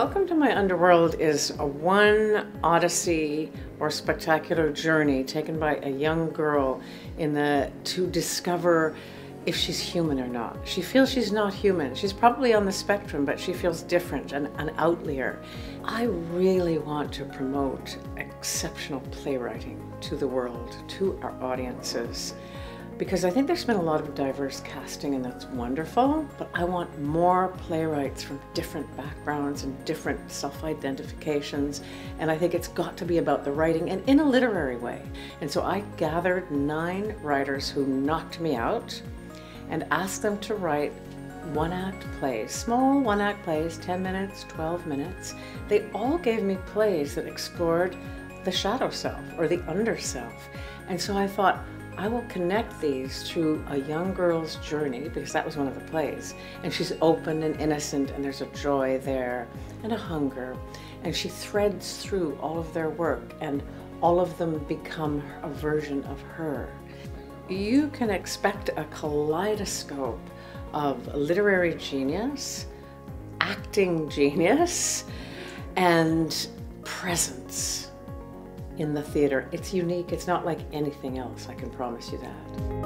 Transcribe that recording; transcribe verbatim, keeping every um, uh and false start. Welcome to My Underworld is a one odyssey or spectacular journey taken by a young girl in the to discover if she's human or not. She feels she's not human. She's probably on the spectrum, but she feels different and an outlier. I really want to promote exceptional playwriting to the world, to our audiences, because I think there's been a lot of diverse casting and that's wonderful, but I want more playwrights from different backgrounds and different self-identifications, and I think it's got to be about the writing and in a literary way. And so I gathered nine writers who knocked me out and asked them to write one-act plays, small one-act plays, ten minutes, twelve minutes. They all gave me plays that explored the shadow self or the underself, and so I thought, I will connect these through a young girl's journey, because that was one of the plays, and she's open and innocent and there's a joy there and a hunger, and she threads through all of their work and all of them become a version of her. You can expect a kaleidoscope of literary genius, acting genius, and presence in the theater. It's unique. It's not like anything else, I can promise you that.